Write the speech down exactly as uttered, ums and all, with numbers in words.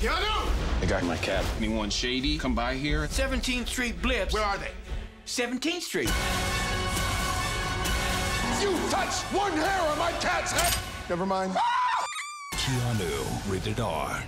Keanu! The guy in my cab. Anyone shady come by here? seventeenth street blips. Where are they? seventeenth street. You touched one hair on my cat's head! Never mind. Ah! Keanu. Rated R.